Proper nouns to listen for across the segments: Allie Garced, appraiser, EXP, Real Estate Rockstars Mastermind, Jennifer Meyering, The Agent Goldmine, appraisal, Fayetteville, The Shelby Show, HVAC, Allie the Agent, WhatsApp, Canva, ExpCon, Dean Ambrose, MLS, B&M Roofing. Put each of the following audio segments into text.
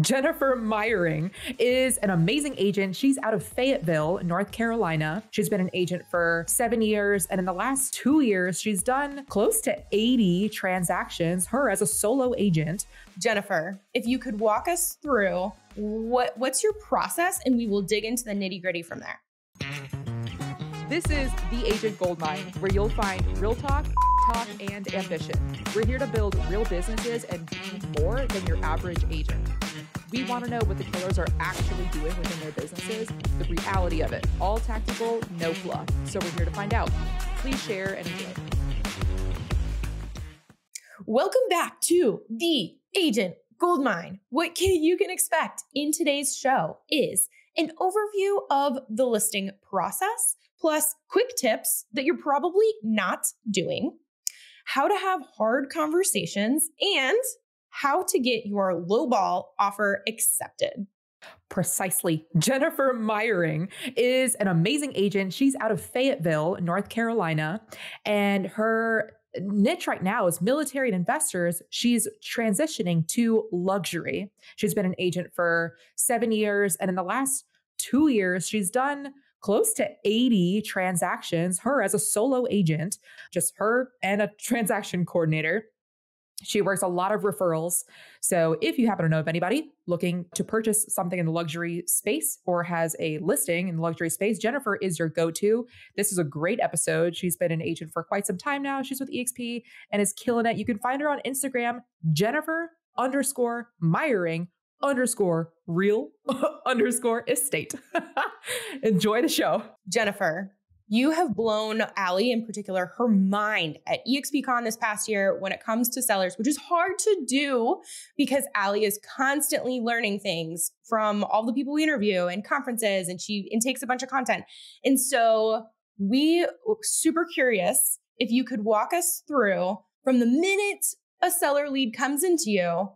Jennifer Meyering is an amazing agent. She's out of Fayetteville, North Carolina. She's been an agent for 7 years. And in the last 2 years, she's done close to 80 transactions, her as a solo agent. Jennifer, if you could walk us through what's your process, and we will dig into the nitty-gritty from there. This is The Agent Goldmine, where you'll find real talk, and ambition. We're here to build real businesses and be more than your average agent. We want to know what the killers are actually doing within their businesses, the reality of it. All tactical, no fluff. So we're here to find out. Please share and enjoy. Welcome back to The Agent Goldmine. What you can expect in today's show is an overview of the listing process, plus quick tips that you're probably not doing, how to have hard conversations, and how to get your lowball offer accepted. Precisely. Jennifer Meyering is an amazing agent. She's out of Fayetteville, North Carolina, and her niche right now is military and investors. She's transitioning to luxury. She's been an agent for 7 years, and in the last 2 years, she's done close to 80 transactions, her as a solo agent, just her and a transaction coordinator. She works a lot of referrals. So if you happen to know of anybody looking to purchase something in the luxury space or has a listing in the luxury space, Jennifer is your go-to. This is a great episode. She's been an agent for quite some time now. She's with EXP and is killing it. You can find her on Instagram, Jennifer_Meyering_real_estate. Enjoy the show. Jennifer, you have blown Allie in particular, her mind at ExpCon this past year when it comes to sellers, which is hard to do because Allie is constantly learning things from all the people we interview and conferences, and she intakes a bunch of content. And so we were super curious if you could walk us through from the minute a seller lead comes into you,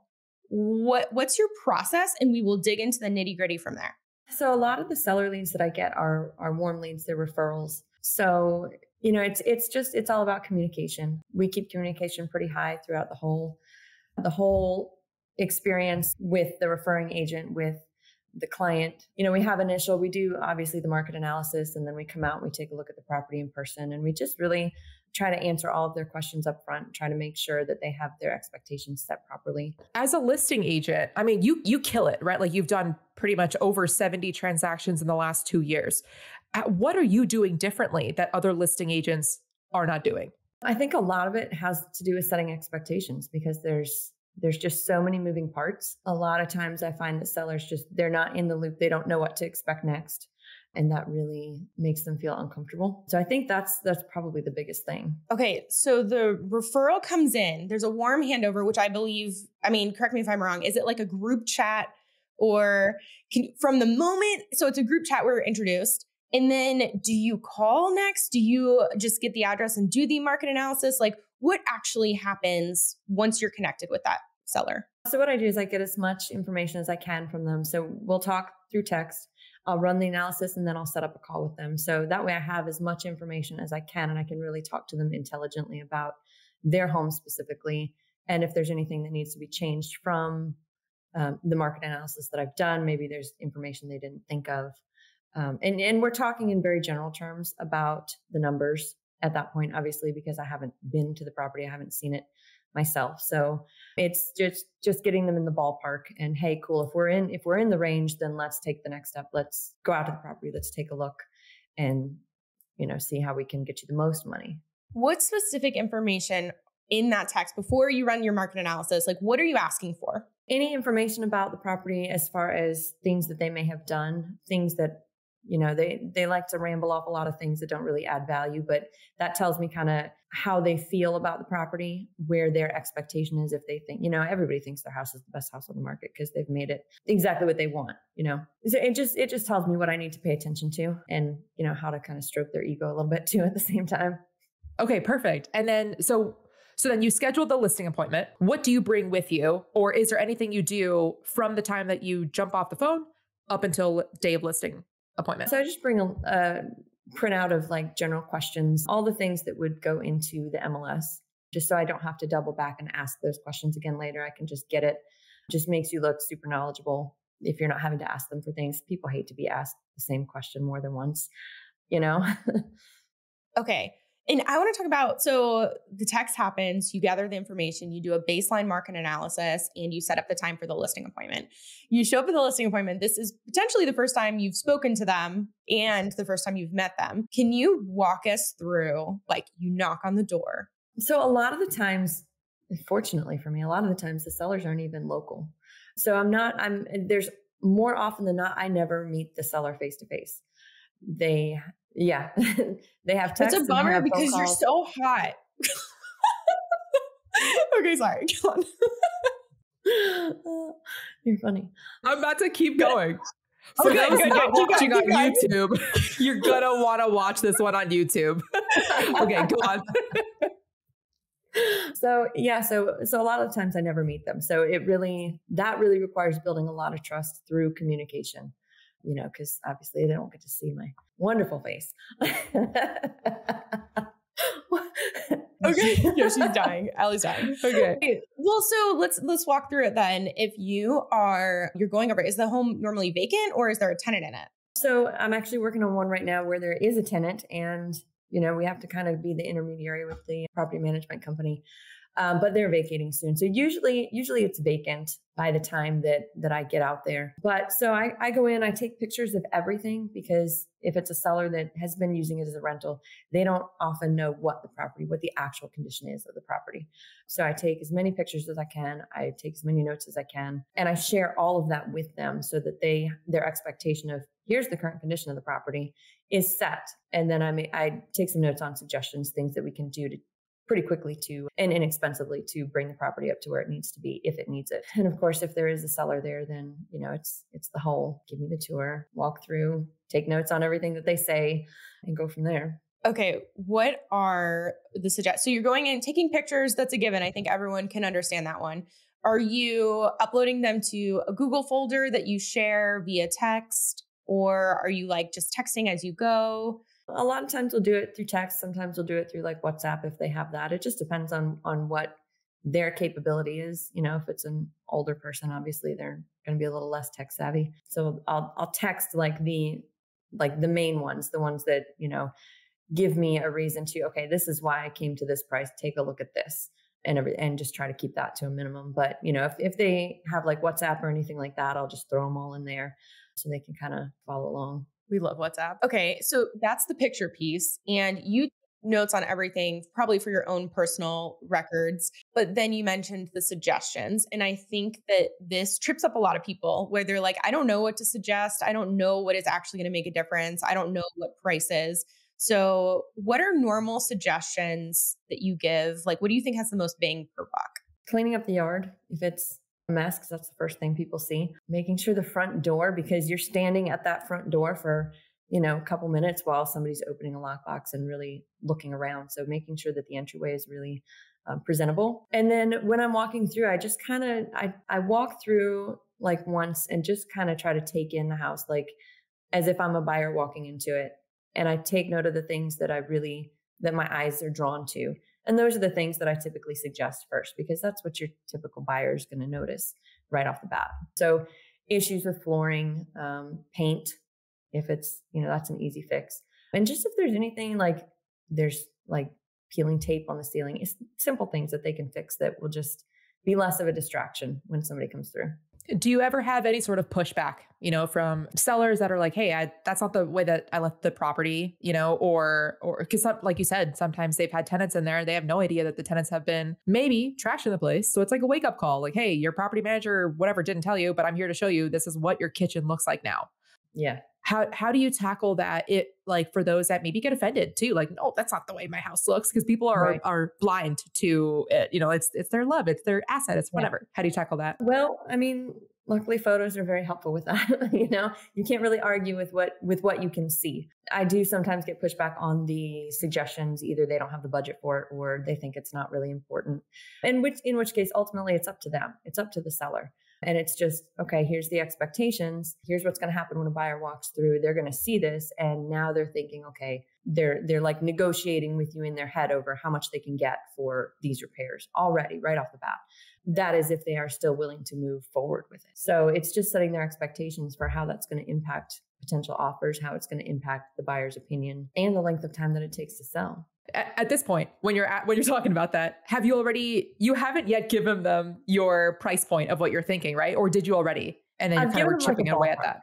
what's your process? And we will dig into the nitty-gritty from there. So a lot of the seller leads that I get are warm leads, they're referrals. So, you know, it's all about communication. We keep communication pretty high throughout the whole experience with the referring agent, with the client. You know, we do obviously the market analysis, and then we come out and we take a look at the property in person, and we just really try to answer all of their questions up front, try to make sure that they have their expectations set properly. As a listing agent, I mean, you kill it, right? Like, you've done pretty much over 70 transactions in the last 2 years. What are you doing differently that other listing agents are not doing? I think a lot of it has to do with setting expectations, because there's just so many moving parts. A lot of times I find that sellers they're not in the loop. They don't know what to expect next. And that really makes them feel uncomfortable. So I think that's probably the biggest thing. Okay. So the referral comes in, there's a warm handover, which I believe, I mean, correct me if I'm wrong. Is it like a group chat, or from the moment? So it's a group chat where we're introduced. And then do you call next? Do you just get the address and do the market analysis? Like, what actually happens once you're connected with that seller? So what I do is I get as much information as I can from them. So we'll talk through text, I'll run the analysis, and then I'll set up a call with them. So that way I have as much information as I can, and I can really talk to them intelligently about their home specifically. And if there's anything that needs to be changed from the market analysis that I've done, maybe there's information they didn't think of. And we're talking in very general terms about the numbers at that point, obviously, because I haven't been to the property. I haven't seen it myself. So it's just getting them in the ballpark, and, hey, cool. If we're in the range, then let's take the next step. Let's go out to the property. Let's take a look and, you know, see how we can get you the most money. What specific information in that text before you run your market analysis? Like, what are you asking for? Any information about the property as far as things that they may have done, things that, you know, they like to ramble off a lot of things that don't really add value, but that tells me kind of how they feel about the property, where their expectation is. If they think, you know, everybody thinks their house is the best house on the market because they've made it exactly what they want, you know. So it just tells me what I need to pay attention to, and, you know, how to kind of stroke their ego a little bit too at the same time. Okay, perfect. And then so then you schedule the listing appointment. What do you bring with you, or is there anything you do from the time that you jump off the phone up until day of listing appointment? So I just bring a printout of, like, general questions, all the things that would go into the MLS, just so I don't have to double back and ask those questions again later. I can just get it just makes you look super knowledgeable if you're not having to ask them for things. People hate to be asked the same question more than once, you know? Okay. And I want to talk about, so the text happens, you gather the information, you do a baseline market analysis, and you set up the time for the listing appointment. You show up at the listing appointment. This is potentially the first time you've spoken to them and the first time you've met them. Can you walk us through, like, you knock on the door? So a lot of the times, fortunately for me, a lot of the times the sellers aren't even local. So there's more often than not, I never meet the seller face to face. They have texts. It's a bummer because you're so hot. Okay, sorry. Go on. You're funny. I'm about to keep going. For those not watching on YouTube, you're going to want to watch this one on YouTube. Okay, go on. So a lot of times I never meet them. So that really requires building a lot of trust through communication. You know, because obviously they don't get to see my wonderful face. Okay. Yeah, she's dying. Allie's dying. Okay. Well, so let's walk through it then. If you're going over, is the home normally vacant or is there a tenant in it? So I'm actually working on one right now where there is a tenant, and, you know, we have to kind of be the intermediary with the property management company. But they're vacating soon. So usually it's vacant by the time that I get out there. But so I go in, I take pictures of everything, because if it's a seller that has been using it as a rental, they don't often know what the actual condition is of the property. So I take as many pictures as I can. I take as many notes as I can, and I share all of that with them so that their expectation of here's the current condition of the property is set. And then I take some notes on suggestions, things that we can do to pretty quickly and inexpensively to bring the property up to where it needs to be, if it needs it. And of course, if there is a seller there, then, you know, it's the whole, give me the tour, walk through, take notes on everything that they say, and go from there. Okay. What are the suggestions? So you're going in, taking pictures. That's a given. I think everyone can understand that one. Are you uploading them to a Google folder that you share via text, or are you like just texting as you go? A lot of times we'll do it through text. Sometimes we'll do it through like WhatsApp if they have that. It just depends on what their capability is. You know, if it's an older person, obviously they're going to be a little less tech savvy. So I'll text like the main ones, the ones that, you know, give me a reason to, okay, this is why I came to this price. Take a look at this and just try to keep that to a minimum. But, you know, if they have like WhatsApp or anything like that, I'll just throw them all in there so they can kind of follow along. We love WhatsApp. Okay. So that's the picture piece, and you take notes on everything, probably for your own personal records. But then you mentioned the suggestions. And I think that this trips up a lot of people where they're like, I don't know what to suggest. I don't know what is actually going to make a difference. I don't know what price is. So what are normal suggestions that you give? Like, what do you think has the most bang per buck? Cleaning up the yard. If it's mess, because that's the first thing people see. Making sure the front door, because you're standing at that front door for, you know, a couple minutes while somebody's opening a lockbox and really looking around. So making sure that the entryway is really presentable. And then when I'm walking through, I just kind of, I walk through like once and just kind of try to take in the house, like as if I'm a buyer walking into it. And I take note of the things that that my eyes are drawn to. And those are the things that I typically suggest first, because that's what your typical buyer is going to notice right off the bat. So issues with flooring, paint, if it's, you know, that's an easy fix. And just if there's anything like there's like peeling tape on the ceiling, it's simple things that they can fix that will just be less of a distraction when somebody comes through. Do you ever have any sort of pushback, you know, from sellers that are like, hey, that's not the way that I left the property, you know, or because like you said, sometimes they've had tenants in there and they have no idea that the tenants have been maybe trashing the place. So it's like a wake up call, like, hey, your property manager, or whatever, didn't tell you, but I'm here to show you this is what your kitchen looks like now. Yeah. How do you tackle that? It like for those that maybe get offended too, like, no, that's not the way my house looks, because people are blind to it. You know, it's their love, it's their asset, it's whatever. Yeah. How do you tackle that? Well, I mean, luckily photos are very helpful with that. You know, you can't really argue with what you can see. I do sometimes get pushback on the suggestions. Either they don't have the budget for it, or they think it's not really important. And in which case, ultimately, it's up to them. It's up to the seller. And it's just, okay, here's the expectations. Here's what's going to happen when a buyer walks through. They're going to see this. And now they're thinking, okay, they're like negotiating with you in their head over how much they can get for these repairs already right off the bat. That is if they are still willing to move forward with it. So it's just setting their expectations for how that's going to impact potential offers, how it's going to impact the buyer's opinion, and the length of time that it takes to sell. At this point, when you're talking about that, have you already, you haven't yet given them your price point of what you're thinking, right? Or did you already? And then you're kind of chipping away at that.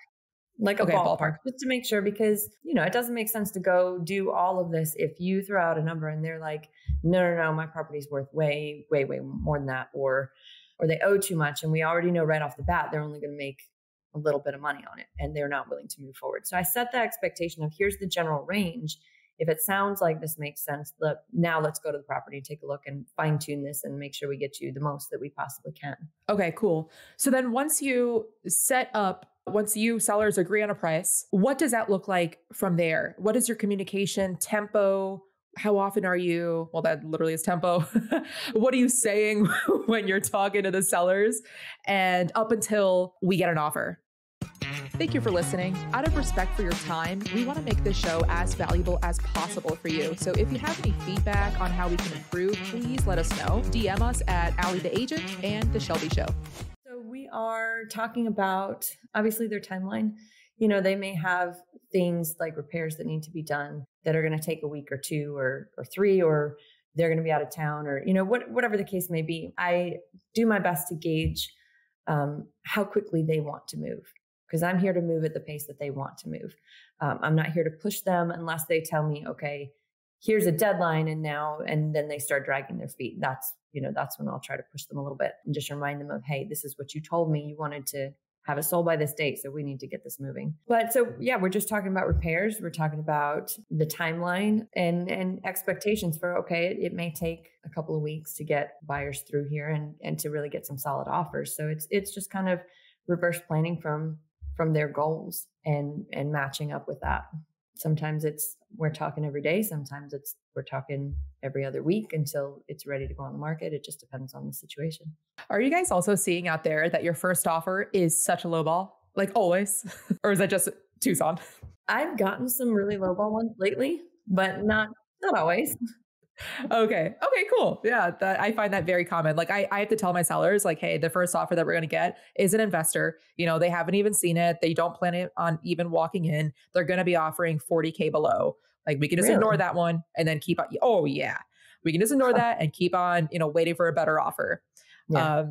Like a ballpark, just to make sure, because, you know, it doesn't make sense to go do all of this if you throw out a number and they're like, no, my property's worth way, way, way more than that, or they owe too much. And we already know right off the bat, they're only going to make a little bit of money on it and they're not willing to move forward. So I set that expectation of here's the general range. If it sounds like this makes sense, look, now let's go to the property, take a look and fine tune this and make sure we get you the most that we possibly can. Okay, cool. So then once you sellers agree on a price, what does that look like from there? What is your communication tempo? How often are you? Well, that literally is tempo. What are you saying when you're talking to the sellers? And up until we get an offer. Thank you for listening. Out of respect for your time, we want to make this show as valuable as possible for you. So if you have any feedback on how we can improve, please let us know. DM us at Allie the Agent and The Shelby Show. We are talking about, obviously, their timeline. You know, they may have things like repairs that need to be done that are going to take a week or two or three, or they're going to be out of town, or, you know, whatever the case may be. I do my best to gauge how quickly they want to move, because I'm here to move at the pace that they want to move. I'm not here to push them unless they tell me, okay, here's a deadline and then they start dragging their feet. That's when I'll try to push them a little bit and just remind them of, hey, this is what you told me. You wanted to have it sold by this date, so we need to get this moving. But so, yeah, we're just talking about repairs. We're talking about the timeline and expectations for, okay, it may take a couple of weeks to get buyers through here and to really get some solid offers. So it's just kind of reverse planning from their goals and matching up with that. Sometimes we're talking every day. Sometimes we're talking every other week until it's ready to go on the market. It just depends on the situation. Are you guys also seeing out there that your first offer is such a low ball, like always, or is that just Tucson? I've gotten some really low ball ones lately, but not always. Okay, cool. Yeah. I find that very common. Like I have to tell my sellers, like, hey, the first offer that we're going to get is an investor. You know, they haven't even seen it. They don't plan on even walking in. They're going to be offering 40K below. Like we can just ignore that one and then keep on. Oh yeah. We can just ignore that and keep on, you know, waiting for a better offer. Yeah.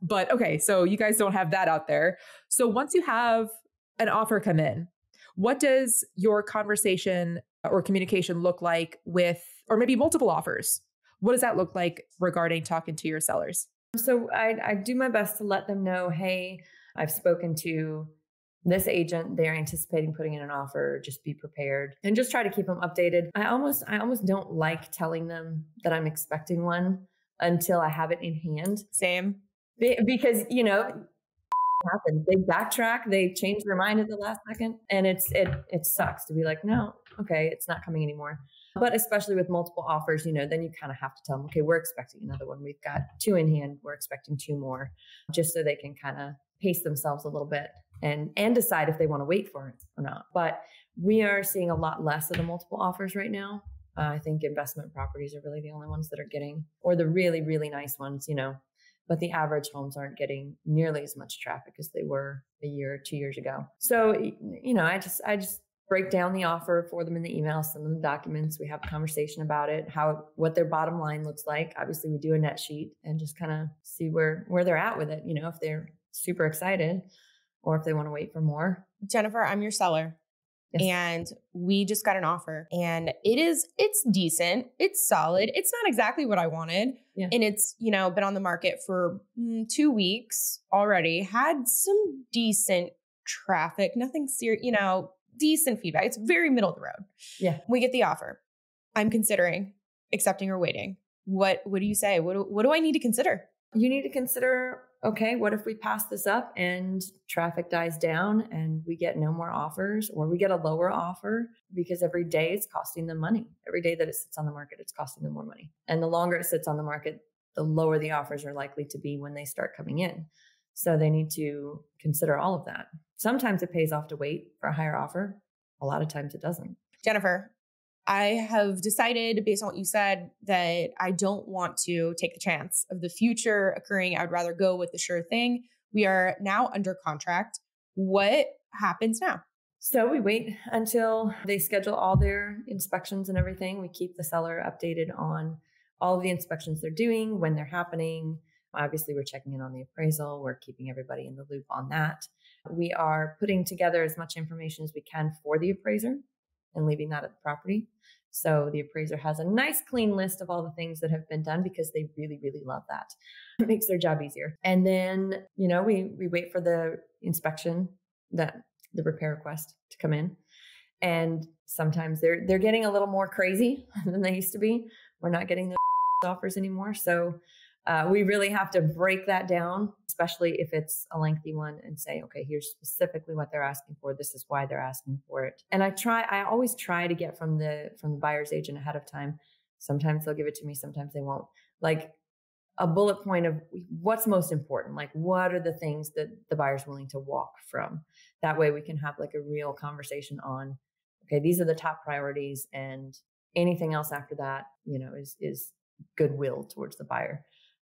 But okay. So you guys don't have that out there. So once you have an offer come in, what does your conversation or communication look like with, or maybe multiple offers? What does that look like regarding talking to your sellers? So I do my best to let them know, hey, I've spoken to this agent. They're anticipating putting in an offer. Just be prepared and just try to keep them updated. I almost don't like telling them that I'm expecting one until I have it in hand. Same. Because, you know, happens. They backtrack, they change their mind at the last second. And it sucks to be like, no, okay, it's not coming anymore. But especially with multiple offers, you know, then you kind of have to tell them, okay, we're expecting another one. We've got two in hand. We're expecting two more, just so they can kind of pace themselves a little bit and decide if they want to wait for it or not. But we are seeing a lot less of the multiple offers right now. I think investment properties are really the only ones that are getting, or the really, really nice ones, you know. But the average homes aren't getting nearly as much traffic as they were a year or 2 years ago. So, you know, I just break down the offer for them in the email, send them the documents. We have a conversation about it, what their bottom line looks like. Obviously, we do a net sheet and just kind of see where they're at with it. You know, if they're super excited or if they want to wait for more. Jennifer, I'm your seller. Yes. And we just got an offer and it's decent. It's solid. It's not exactly what I wanted. Yeah. And it's, you know, been on the market for 2 weeks already, had some decent traffic, nothing serious, you know, decent feedback. It's very middle of the road. Yeah. We get the offer. I'm considering accepting or waiting. What do you say? What do I need to consider? You need to consider, okay, what if we pass this up and traffic dies down and we get no more offers, or we get a lower offer? Because every day it's costing them money. Every day that it sits on the market, it's costing them more money. And the longer it sits on the market, the lower the offers are likely to be when they start coming in. So they need to consider all of that. Sometimes it pays off to wait for a higher offer. A lot of times it doesn't. Jennifer, I have decided, based on what you said, that I don't want to take the chance of the future occurring. I would rather go with the sure thing. We are now under contract. What happens now? So we wait until they schedule all their inspections and everything. We keep the seller updated on all of the inspections they're doing, when they're happening. Obviously, we're checking in on the appraisal. We're keeping everybody in the loop on that. We are putting together as much information as we can for the appraiser and leaving that at the property. So the appraiser has a nice clean list of all the things that have been done because they really, really love that. It makes their job easier. And then, you know, we wait for the inspection, the repair request to come in. And sometimes they're getting a little more crazy than they used to be. We're not getting those offers anymore. So we really have to break that down, especially if it's a lengthy one, and say, okay, here's specifically what they're asking for. This is why they're asking for it. And I always try to get from the buyer's agent ahead of time. Sometimes they'll give it to me. Sometimes they won't. Like a bullet point of what's most important. Like, what are the things that the buyer's willing to walk from? That way we can have like a real conversation on, okay, these are the top priorities, and anything else after that, you know, is goodwill towards the buyer.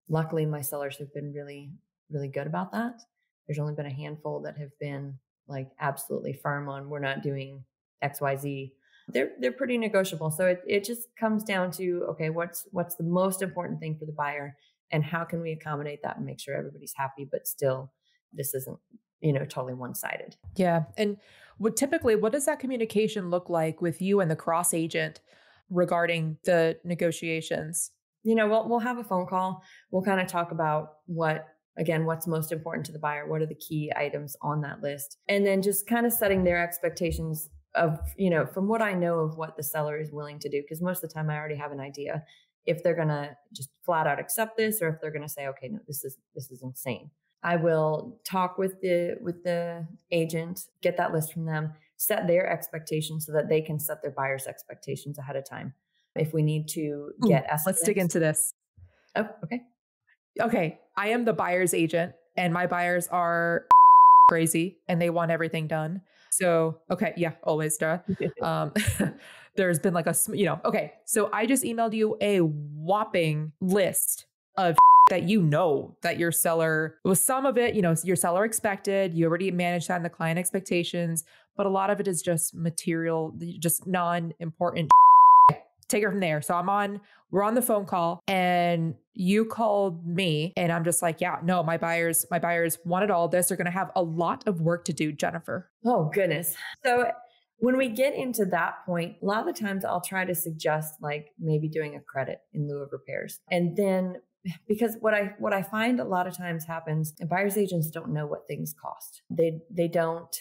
Luckily, my sellers have been really, really good about that. There's only been a handful that have been like absolutely firm on, we're not doing X, Y, Z. They're pretty negotiable. So it just comes down to, okay, what's the most important thing for the buyer, and how can we accommodate that and make sure everybody's happy, but still this isn't, you know, totally one-sided. Yeah. And what does that communication look like with you and the cross agent regarding the negotiations? You know, we'll have a phone call. We'll kind of talk about what's most important to the buyer. What are the key items on that list? And then just kind of setting their expectations of, you know, from what I know of what the seller is willing to do, because most of the time I already have an idea if they're going to just flat out accept this, or if they're going to say, okay, no, this is insane. I will talk with the agent, get that list from them, set their expectations so that they can set their buyer's expectations ahead of time. If we need to get estimates. Let's dig into this. Oh, okay. Okay. I am the buyer's agent, and my buyers are crazy and they want everything done. So, okay. Yeah. Always, duh. There's been like okay. So I just emailed you a whopping list of that, you know, that your seller was, some of it, you know, your seller expected, you already managed that in the client expectations, but a lot of it is just material, just non-important. Take her from there. So we're on the phone call, and you called me, and I'm just like, yeah, no, my buyers wanted all this. They're going to have a lot of work to do, Jennifer. Oh goodness. So when we get into that point, a lot of the times I'll try to suggest like maybe doing a credit in lieu of repairs. And then, because what I find a lot of times happens, buyer's agents don't know what things cost. They don't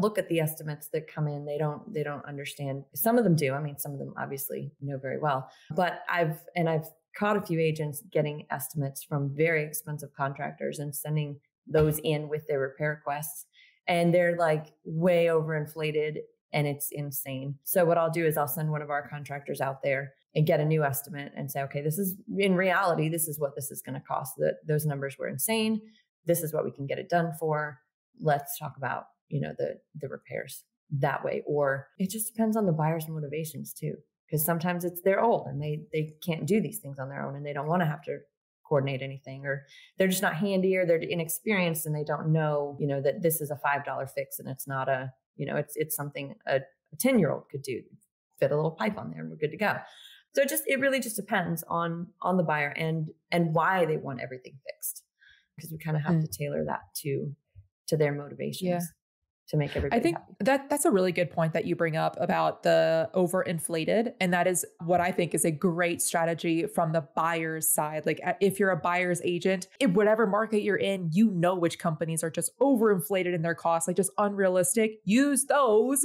look at the estimates that come in. They don't understand. Some of them do. I mean, some of them obviously know very well, but I've caught a few agents getting estimates from very expensive contractors and sending those in with their repair requests. And they're like way overinflated, and it's insane. So what I'll do is I'll send one of our contractors out there and get a new estimate and say, okay, this is in reality, this is what this is going to cost. Those numbers were insane. This is what we can get it done for. Let's talk about, you know, the repairs that way. Or it just depends on the buyer's motivations too, because sometimes they're old and they can't do these things on their own, and they don't want to have to coordinate anything, or they're just not handy, or they're inexperienced and they don't know, you know, that this is a $5 fix, and it's not a, you know, it's something a 10-year-old could do. Fit a little pipe on there and we're good to go. So it really just depends on the buyer and why they want everything fixed, because we kind of have to tailor that to their motivations to make everybody happy. That's a really good point that you bring up about the overinflated. And that is what I think is a great strategy from the buyer's side. Like if you're a buyer's agent, in whatever market you're in, you know which companies are just overinflated in their costs, like just unrealistic. Use those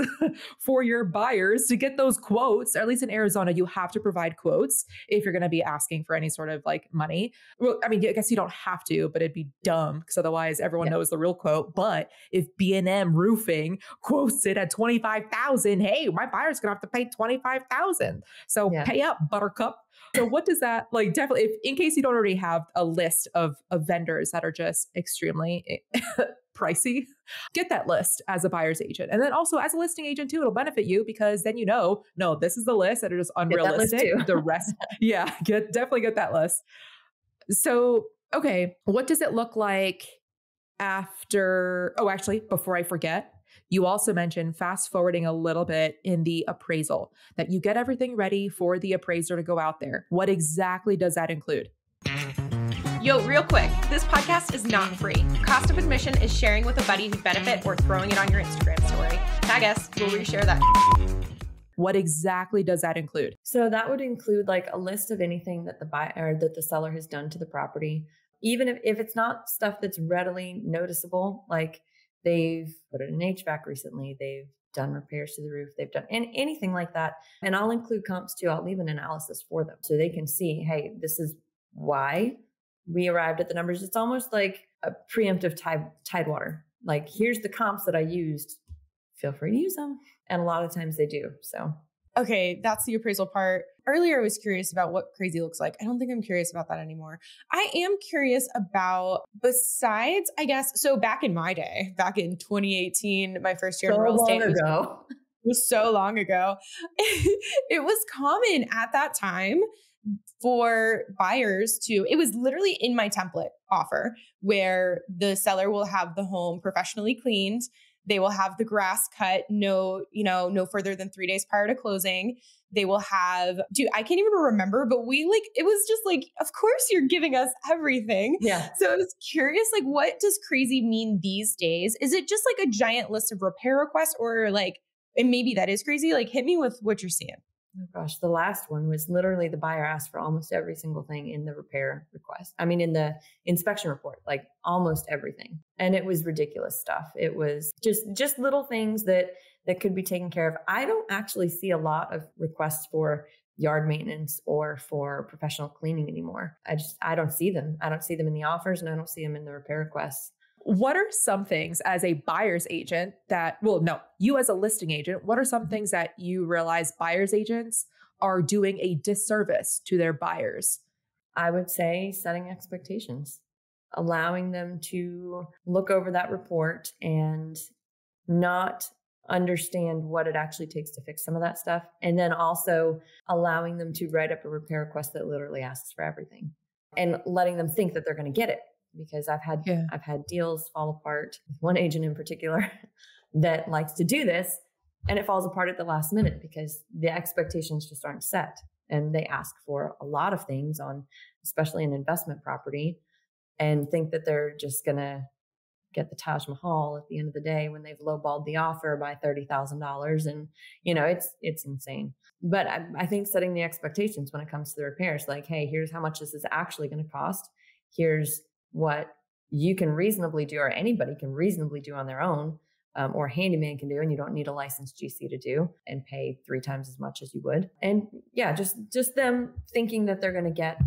for your buyers to get those quotes. Or at least in Arizona, you have to provide quotes if you're going to be asking for any sort of like money. Well, I mean, I guess you don't have to, but it'd be dumb because otherwise everyone knows the real quote. But if B&M Roofing quotes it at $25,000. Hey, my buyer's gonna have to pay $25,000. So pay up, Buttercup. So what does that like? Definitely, in case you don't already have a list of vendors that are just extremely pricey, get that list as a buyer's agent. And then also as a listing agent too, it'll benefit you because then you know, no, this is the list that are just unrealistic. The rest, yeah, definitely get that list. So, okay, what does it look like after, oh, actually, before I forget, you also mentioned fast forwarding a little bit in the appraisal, that you get everything ready for the appraiser to go out there. What exactly does that include? Yo, real quick, this podcast is not free. Cost of admission is sharing with a buddy who'd benefit or throwing it on your Instagram story. Tag us, we'll reshare that. What exactly does that include? So that would include like a list of anything that the buyer or that the seller has done to the property. Even if it's not stuff that's readily noticeable, like they've put in an HVAC recently, they've done repairs to the roof, they've done anything like that. And I'll include comps too. I'll leave an analysis for them so they can see, hey, this is why we arrived at the numbers. It's almost like a preemptive tidewater. Like, here's the comps that I used. Feel free to use them. And a lot of times they do. So, okay, that's the appraisal part. Earlier, I was curious about what crazy looks like. I don't think I'm curious about that anymore. I am curious about, besides, I guess, so back in my day, back in 2018, my first year in real estate was so long ago. It was common at that time for buyers to, it was literally in my template offer where the seller will have the home professionally cleaned. They will have the grass cut, no further than 3 days prior to closing. They will have, dude, I can't even remember, but it was just like, of course you're giving us everything. Yeah. So I was curious, like, what does crazy mean these days? Is it just like a giant list of repair requests or like, and maybe that is crazy. Like, hit me with what you're seeing. Oh gosh. The last one was literally the buyer asked for almost every single thing in the repair request. I mean, in the inspection report, like almost everything. And it was ridiculous stuff. It was just little things that could be taken care of. I don't actually see a lot of requests for yard maintenance or for professional cleaning anymore. I don't see them. I don't see them in the offers and I don't see them in the repair requests. What are some things as a buyer's agent you as a listing agent, what are some things that you realize buyer's agents are doing a disservice to their buyers? I would say setting expectations, allowing them to look over that report and not understand what it actually takes to fix some of that stuff. And then also allowing them to write up a repair request that literally asks for everything and letting them think that they're going to get it. Because I've had deals fall apart, one agent in particular that likes to do this and it falls apart at the last minute because the expectations just aren't set. And they ask for a lot of things on, especially an investment property, and think that they're just going to get the Taj Mahal at the end of the day when they've lowballed the offer by $30,000. And, it's insane. But I think setting the expectations when it comes to the repairs, like, hey, here's how much this is actually going to cost. Here's what you can reasonably do or anybody can reasonably do on their own or a handyman can do, and you don't need a licensed GC to do and pay 3 times as much as you would. And yeah, just them thinking that they're going to get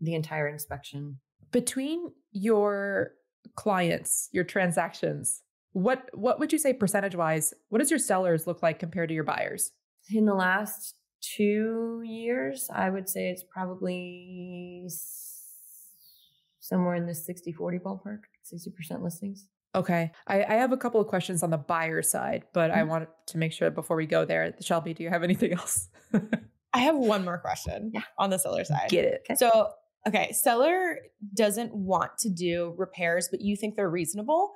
the entire inspection. Between your clients, your transactions, what would you say percentage-wise, what does your sellers look like compared to your buyers? In the last 2 years, I would say it's probably somewhere in this 60-40 ballpark, 60% listings. Okay. I have a couple of questions on the buyer side, but I wanted to make sure before we go there, Shelby, do you have anything else? I have one more question on the seller side. Get it. Okay. So, okay, seller doesn't want to do repairs, but you think they're reasonable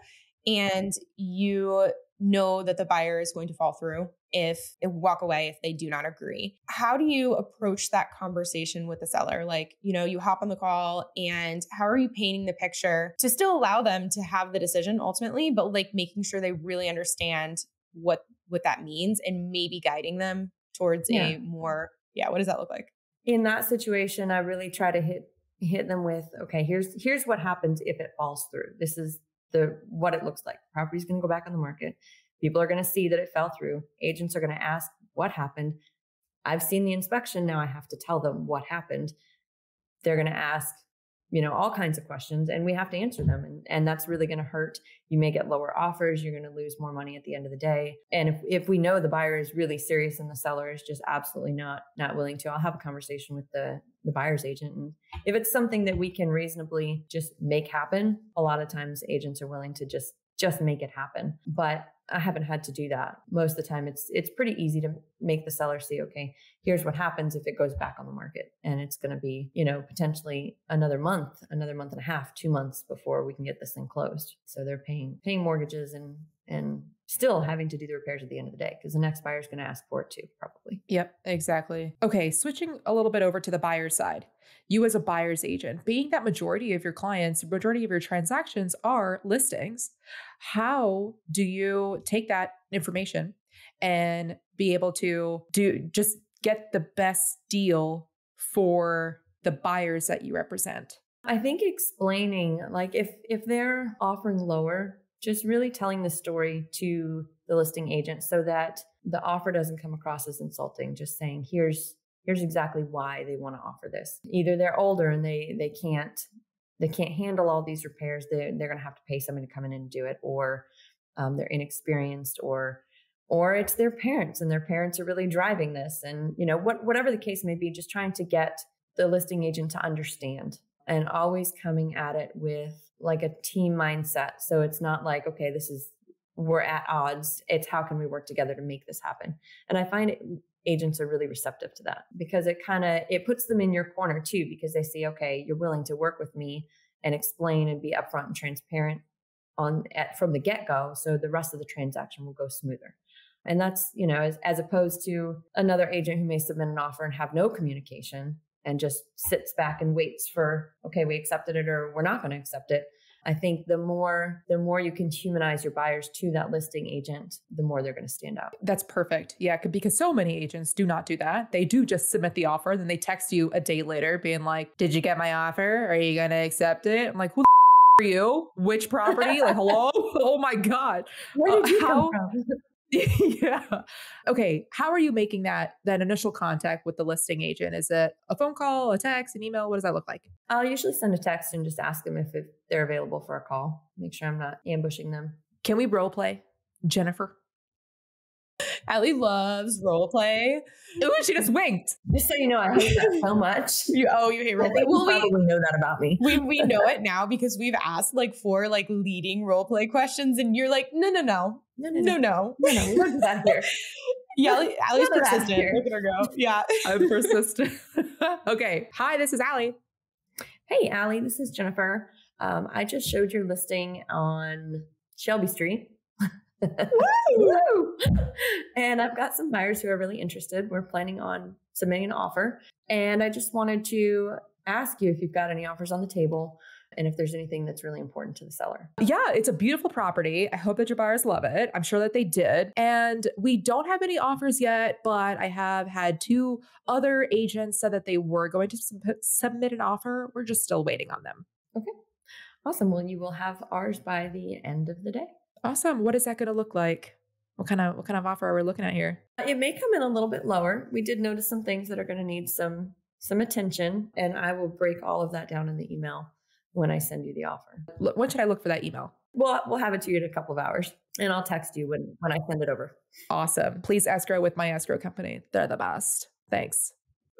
and you know that the buyer is going to fall through if they do not agree. How do you approach that conversation with the seller? Like, you hop on the call and how are you painting the picture to still allow them to have the decision ultimately, but like making sure they really understand what that means and maybe guiding them towards a more, what does that look like? In that situation, I really try to hit them with, okay, here's what happens if it falls through. This is what it looks like. Property's going to go back on the market. People are going to see that it fell through. Agents are going to ask what happened. I've seen the inspection. Now I have to tell them what happened. They're going to ask, all kinds of questions and we have to answer them. And that's really going to hurt. You may get lower offers. You're going to lose more money at the end of the day. And if we know the buyer is really serious and the seller is just absolutely not willing to, I'll have a conversation with the buyer's agent. And if it's something that we can reasonably just make happen, a lot of times agents are willing to just just make it happen. But I haven't had to do that. Most of the time, it's pretty easy to make the seller see, okay, here's what happens if it goes back on the market. And it's going to be, you know, potentially another month and a half, 2 months before we can get this thing closed. So they're paying mortgages and still having to do the repairs at the end of the day because the next buyer is going to ask for it too, probably. Yep, exactly. Okay, switching a little bit over to the buyer side. You as a buyer's agent, being that majority of your clients, majority of your transactions are listings, how do you take that information and be able to just get the best deal for the buyers that you represent? I think explaining, like if they're offering lower, just really telling the story to the listing agent so that the offer doesn't come across as insulting. Just saying, here's exactly why they want to offer this. Either they're older and they can't handle all these repairs. They're going to have to pay somebody to come in and do it, or they're inexperienced, or it's their parents and their parents are really driving this. And you know, whatever the case may be, just trying to get the listing agent to understand and always coming at it with like a team mindset. So it's not like, okay, we're at odds. It's how can we work together to make this happen? And I find agents are really receptive to that because it puts them in your corner too, because they see, okay, you're willing to work with me and explain and be upfront and transparent from the get-go. So the rest of the transaction will go smoother. And that's, you know, as opposed to another agent who may submit an offer and have no communication and just sits back and waits for, okay, we accepted it or we're not going to accept it. I think the more you can humanize your buyers to that listing agent, the more they're going to stand out. That's perfect. Yeah, because so many agents do not do that. They do just submit the offer and then they text you a day later being like, did you get my offer? Are you going to accept it? I'm like, who the f- are you? Which property? Like, hello? Oh my God. Where did you come from? Yeah. Okay. How are you making that initial contact with the listing agent? Is it a phone call, a text, an email? What does that look like? I'll usually send a text and just ask them if they're available for a call. Make sure I'm not ambushing them. Can we role play, Jennifer? Allie loves role play. Ooh, she just winked. Just so you know, I hate that so much. You hate role play. Well, you probably know that about me. We know it now because we've asked like 4 like leading role play questions, and you're like, no, we're not here. Yeah, Allie's persistent. Look at her go. Yeah, I'm persistent. Okay, hi, this is Allie. Hey, Allie, this is Jennifer. I just showed your listing on Shelby Street. Woo! And I've got some buyers who are really interested. We're planning on submitting an offer. And I just wanted to ask you if you've got any offers on the table and if there's anything that's really important to the seller. Yeah, it's a beautiful property. I hope that your buyers love it. I'm sure that they did. And we don't have any offers yet, but I have had 2 other agents said that they were going to submit an offer. We're just still waiting on them. Okay. Awesome. Well, you will have ours by the end of the day. Awesome. What is that going to look like? What kind of offer are we looking at here? It may come in a little bit lower. We did notice some things that are going to need some attention, and I will break all of that down in the email when I send you the offer. When should I look for that email? Well, we'll have it to you in a couple of hours, and I'll text you when I send it over. Awesome. Please escrow with my escrow company. They're the best. Thanks.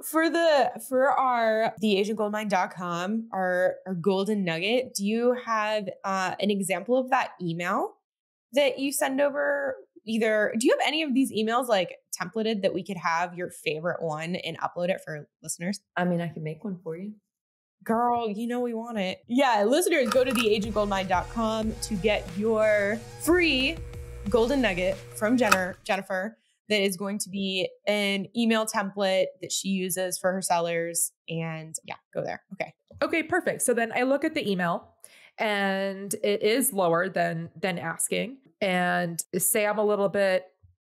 For our theagentgoldmine.com, our golden nugget, do you have an example of that email that you send over? Either, do you have any of these emails like templated that we could have your favorite one and upload it for listeners? I mean, I can make one for you. Girl, you know we want it. Yeah, listeners, go to theagentgoldmine.com to get your free golden nugget from Jennifer. That is going to be an email template that she uses for her sellers. And yeah, go there. Okay. Okay, perfect. So then I look at the email and it is lower than asking. And say I'm a little bit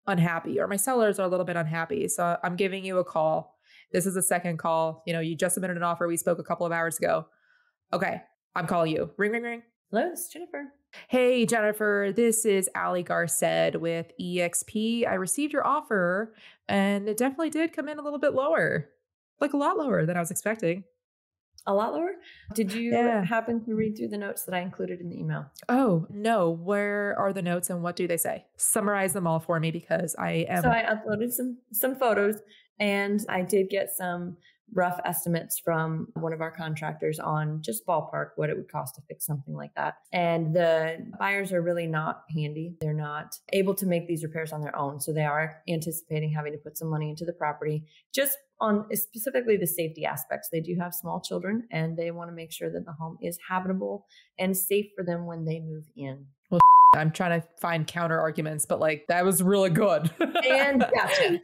unhappy or my sellers are a little bit unhappy. So I'm giving you a call. This is the second call. You know, you just submitted an offer. We spoke a couple of hours ago. Okay. I'm calling you. Ring, ring, ring. Hello, it's Jennifer. Hey, Jennifer, this is Allie Garced with EXP. I received your offer and it definitely did come in a little bit lower, like a lot lower than I was expecting. A lot lower? Did you happen to read through the notes that I included in the email? Oh, no. Where are the notes and what do they say? Summarize them all for me because I am. So I uploaded some photos and I did get some rough estimates from one of our contractors on just ballpark what it would cost to fix something like that. And the buyers are really not handy. They're not able to make these repairs on their own. So they are anticipating having to put some money into the property just on specifically the safety aspects. They do have small children and they want to make sure that the home is habitable and safe for them when they move in. Well, I'm trying to find counter arguments, but like that was really good. And gotcha.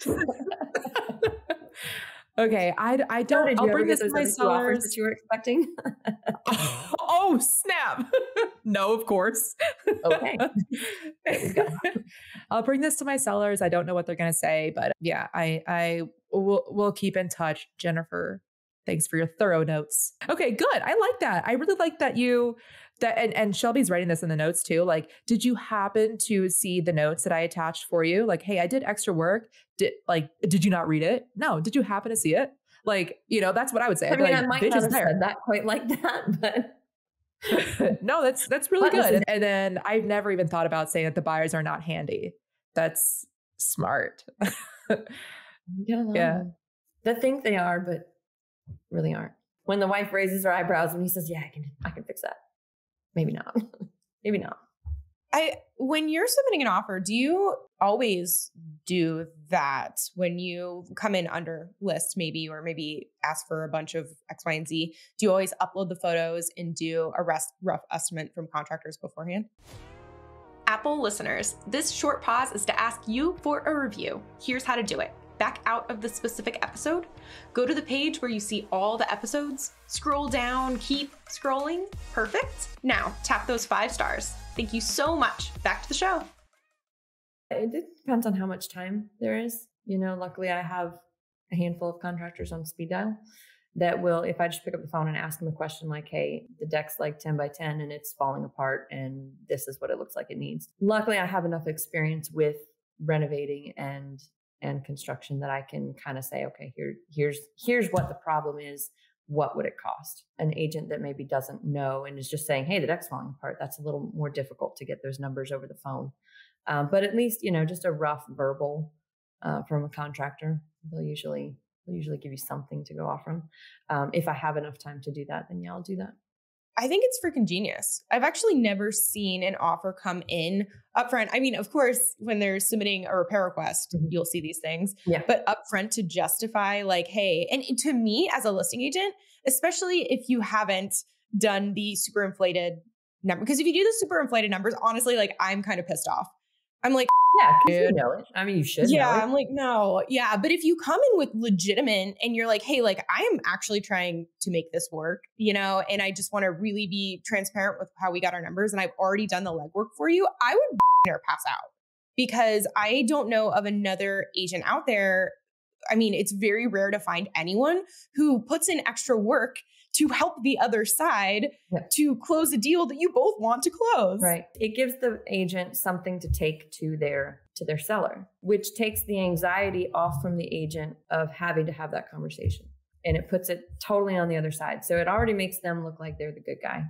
Okay, I don't. Did you ever bring this to my sellers that you were expecting? Oh snap! No, of course. Okay, I'll bring this to my sellers. I don't know what they're gonna say, but yeah, we'll keep in touch, Jennifer. Thanks for your thorough notes. Okay, good. I like that. I really like that and Shelby's writing this in the notes too. Like, did you happen to see the notes that I attached for you? Like, hey, I did extra work. Did you not read it? No. Did you happen to see it? Like, you know, that's what I would say. I mean, like, I might not have said that quite like that, but no, that's really good. And then I've never even thought about saying that the buyers are not handy. That's smart. Yeah. They think they are, but really aren't. When the wife raises her eyebrows and he says, yeah, I can fix that. Maybe not. Maybe not. When you're submitting an offer, do you always do that when you come in under list maybe, or maybe ask for a bunch of X, Y, and Z? Do you always upload the photos and do a rough estimate from contractors beforehand? Apple listeners, this short pause is to ask you for a review. Here's how to do it. Back out of the specific episode, go to the page where you see all the episodes, scroll down, keep scrolling. Perfect. Now tap those 5 stars. Thank you so much. Back to the show. It depends on how much time there is. You know, luckily I have a handful of contractors on speed dial that will, if I just pick up the phone and ask them a question like, hey, the deck's like 10 by 10 and it's falling apart and this is what it looks like it needs. Luckily I have enough experience with renovating and construction that I can kind of say, okay, here's what the problem is. What would it cost? An agent that maybe doesn't know and is just saying, hey, the deck's falling apart. That's a little more difficult to get those numbers over the phone. But at least, you know, just a rough verbal from a contractor. They'll usually give you something to go off from. If I have enough time to do that, then yeah, I'll do that. I think it's freaking genius. I've actually never seen an offer come in upfront. I mean, of course, when they're submitting a repair request, you'll see these things, but upfront to justify like, hey, and to me as a listing agent, especially if you haven't done the super inflated number, because if you do the super inflated numbers, honestly, like I'm kind of pissed off. I'm like, yeah, dude. You know it. I mean, you should. Yeah. Know it. I'm like, no. Yeah. But if you come in with legitimate and you're like, hey, like I am actually trying to make this work, you know, and I just want to really be transparent with how we got our numbers and I've already done the legwork for you, I would never pass out because I don't know of another agent out there. I mean, it's very rare to find anyone who puts in extra work to help the other side to close a deal that you both want to close. Right. It gives the agent something to take to their seller, which takes the anxiety off from the agent of having to have that conversation. And it puts it totally on the other side. So it already makes them look like they're the good guy.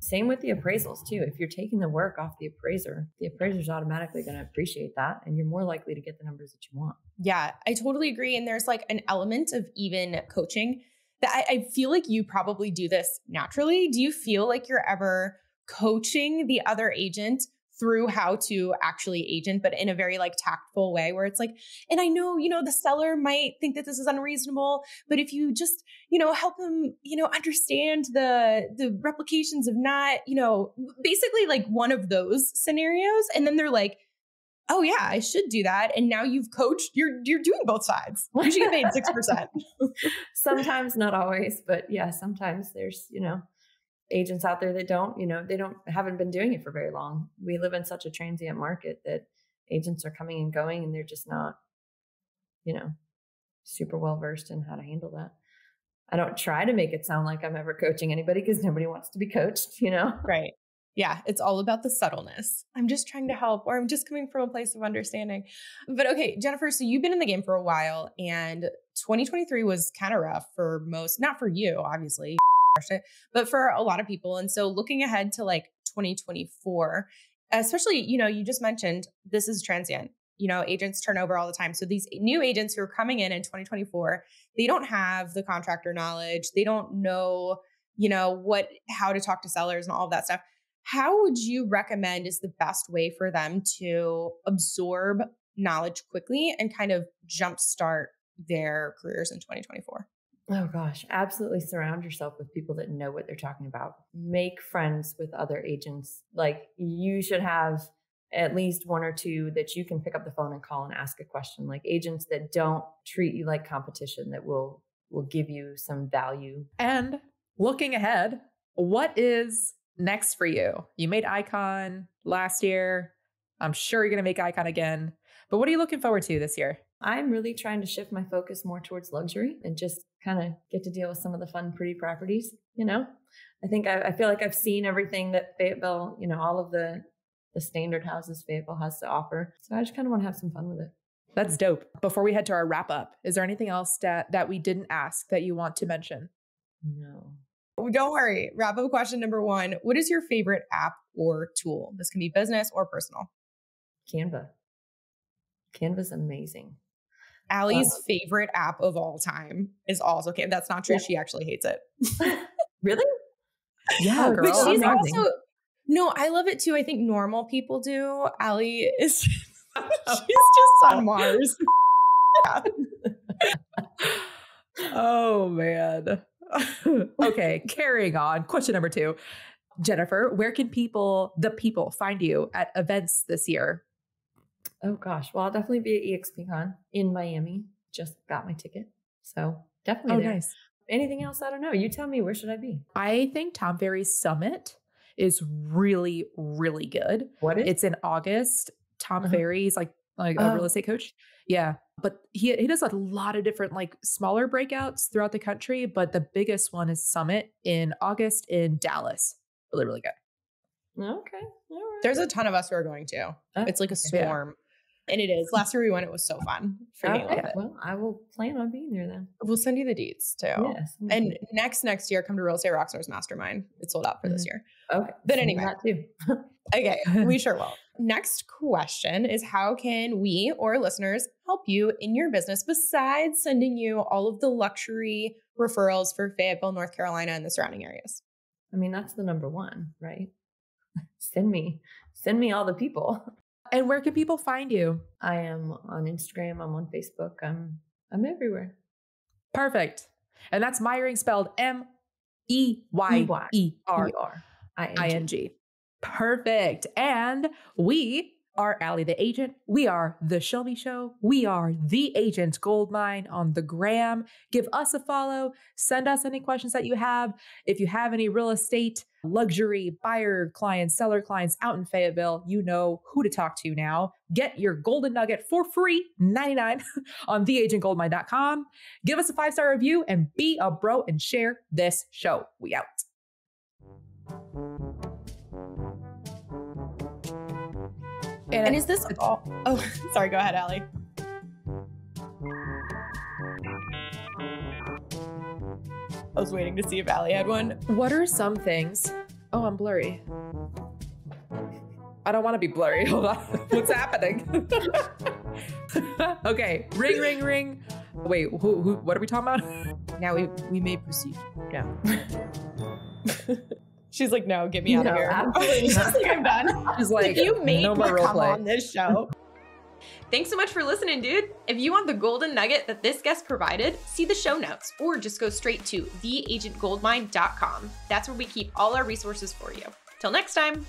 Same with the appraisals too. If you're taking the work off the appraiser's automatically going to appreciate that and you're more likely to get the numbers that you want. Yeah, I totally agree. And there's like an element of even coaching that I feel like you probably do this naturally. Do you feel like you're ever coaching the other agent through how to actually agent, but in a very like tactful way where it's like, and I know, you know, the seller might think that this is unreasonable, but if you just, you know, help them, you know, understand the replications of not, you know, basically like one of those scenarios. And then they're like, oh yeah, I should do that. And now you've coached, you're doing both sides. You should get paid 6%. Sometimes, not always, but yeah, sometimes there's, you know, agents out there that don't, you know, haven't been doing it for very long. We live in such a transient market that agents are coming and going and they're just not, you know, super well-versed in how to handle that. I don't try to make it sound like I'm ever coaching anybody because nobody wants to be coached, you know? Right. Yeah, it's all about the subtleness. I'm just trying to help, or I'm just coming from a place of understanding. But okay, Jennifer, so you've been in the game for a while and 2023 was kind of rough for most, not for you, obviously, but for a lot of people. And so looking ahead to like 2024, especially, you know, you just mentioned this is transient. you know, agents turn over all the time. So these new agents who are coming in 2024, they don't have the contractor knowledge. They don't know, you know, how to talk to sellers and all of that stuff. How would you recommend is the best way for them to absorb knowledge quickly and kind of jumpstart their careers in 2024? Oh gosh, absolutely surround yourself with people that know what they're talking about. Make friends with other agents. Like, you should have at least one or two that you can pick up the phone and call and ask a question, like agents that don't treat you like competition, that will give you some value. And looking ahead, what is next for you? You made Icon last year. I'm sure you're going to make Icon again, but what are you looking forward to this year? I'm really trying to shift my focus more towards luxury and just kind of get to deal with some of the fun, pretty properties. You know, I think I feel like I've seen everything that Fayetteville, you know, all of the standard houses Fayetteville has to offer. So I just kind of want to have some fun with it. That's dope. Before we head to our wrap up, is there anything else that we didn't ask that you want to mention? No. Don't worry. Wrap up question number one. What is your favorite app or tool? This can be business or personal. Canva. Canva's amazing. Allie's favorite app of all time is also Canva. That's not true. Yeah. She actually hates it. Really? Yeah, girl. But she's also... No, I love it too. I think normal people do. Allie is, she's just on Mars. Oh man. Okay. Carrying on. Question number two, Jennifer, where can the people find you at events this year? Oh gosh. Well, I'll definitely be at ExpCon in Miami. Just got my ticket. So definitely there. Nice. Anything else? I don't know. You tell me, where should I be? I think Tom Ferry's Summit is really, really good. What is? It's in August. Tom Ferry's like a real estate coach. Yeah. But he does a lot of different like smaller breakouts throughout the country. But the biggest one is Summit in August in Dallas. Really, really good. Okay. All right. There's a ton of us who are going to. It's like a swarm. Yeah. And it is. Last year we went. It was so fun. Well, I will plan on being there then. We'll send you the deeds too. Yes. And next year, come to Real Estate Rockstars Mastermind. It's sold out for this year. Okay. But anyway. Okay. We sure will. Next question is, how can we or listeners help you in your business besides sending you all of the luxury referrals for Fayetteville, North Carolina and the surrounding areas? I mean, that's the number one, right? Send me all the people. And where can people find you? I am on Instagram. I'm on Facebook. I'm everywhere. Perfect. And that's Meyering, spelled Meyering. Perfect. And we are Allie the Agent. We are The Shelby Show. We are The Agent Goldmine on the gram. Give us a follow. Send us any questions that you have. If you have any real estate, luxury, buyer clients, seller clients out in Fayetteville, you know who to talk to now. Get your golden nugget for free, $99, on theagentgoldmine.com. Give us a 5-star review and be a bro and share this show. We out. And is this all? Oh, sorry. Go ahead, Allie. I was waiting to see if Allie had one. What are some things? Oh, I'm blurry. I don't want to be blurry. Hold on. What's happening? Okay. Ring, ring, ring. Wait, what are we talking about? Now we may proceed. Yeah. She's like, no, get me out of here. Absolutely. She's like, I'm done. She's like, you made me come on this show. Thanks so much for listening, dude. If you want the golden nugget that this guest provided, see the show notes or just go straight to theagentgoldmine.com. That's where we keep all our resources for you. Till next time.